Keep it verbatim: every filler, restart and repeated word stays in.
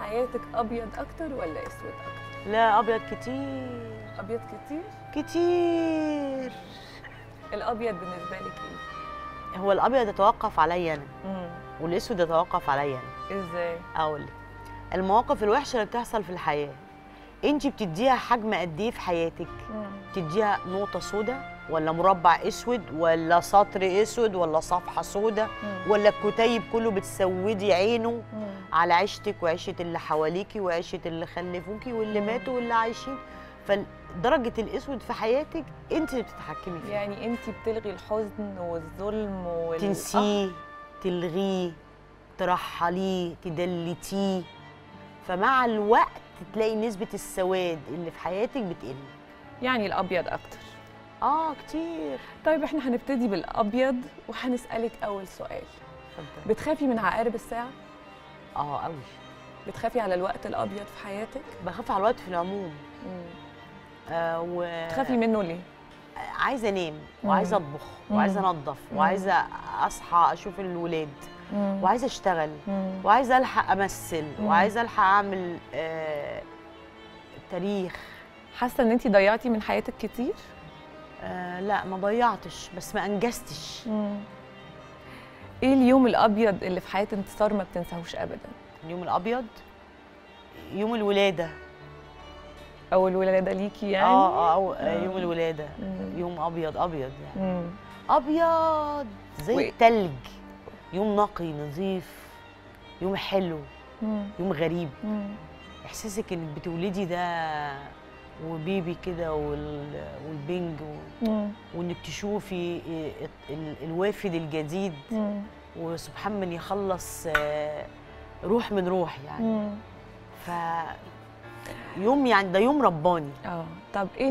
حياتك ابيض اكتر ولا اسود اكتر؟ لا ابيض كتير. ابيض كتير؟ كتير. الابيض بالنسبه لك ايه؟ هو الابيض يتوقف عليا انا والاسود يتوقف عليا انا. ازاي؟ اقول لك، المواقف الوحشه اللي بتحصل في الحياه انت بتديها حجم قد ايه في حياتك؟ مم. بتديها نقطه سوداء ولا مربع اسود ولا سطر اسود ولا صفحه سوداء ولا الكتيب كله بتسودي عينه مم. على عيشتك وعيشه اللي حواليكي وعيشه اللي خلفوكي واللي مم. ماتوا واللي عايشين. فدرجه الاسود في حياتك انت اللي بتتحكمي فيها. يعني انت بتلغي الحزن والظلم وال تنسيه، تلغيه، ترحليه، تدلتيه، فمع الوقت تلاقي نسبه السواد اللي في حياتك بتقل. يعني الابيض اكتر. آه كتير. طيب احنا هنبتدي بالأبيض وهنسألك أول سؤال. اتفضلي. بتخافي من عقارب الساعة؟ آه أوي. بتخافي على الوقت الأبيض في حياتك؟ بخاف على الوقت في العموم. آه و... بتخافي منه ليه؟ عايزة أنام وعايزة أطبخ وعايزة أنظف وعايزة أصحى أشوف الولاد مم. وعايزة أشتغل مم. وعايزة ألحق أمثل مم. وعايزة ألحق أعمل آه... تاريخ. حاسة إن أنت ضيعتي من حياتك كتير؟ آه لا ما ضيعتش بس ما انجزتش. مم. ايه اليوم الابيض اللي في حياه انتصار ما بتنساهوش ابدا؟ اليوم الابيض يوم الولاده. اول ولاده ليكي يعني؟ اه اه يوم الولاده. مم. يوم ابيض ابيض يعني. مم. ابيض زي و... التلج. يوم نقي نظيف، يوم حلو. مم. يوم غريب. مم. احساسك انك بتولدي ده وبيبي كده والبنج و... وانك تشوفي الوافد الجديد مم. وسبحان من يخلص روح من روح يعني. مم. ف يوم يعني ده يوم رباني. اه طب ايه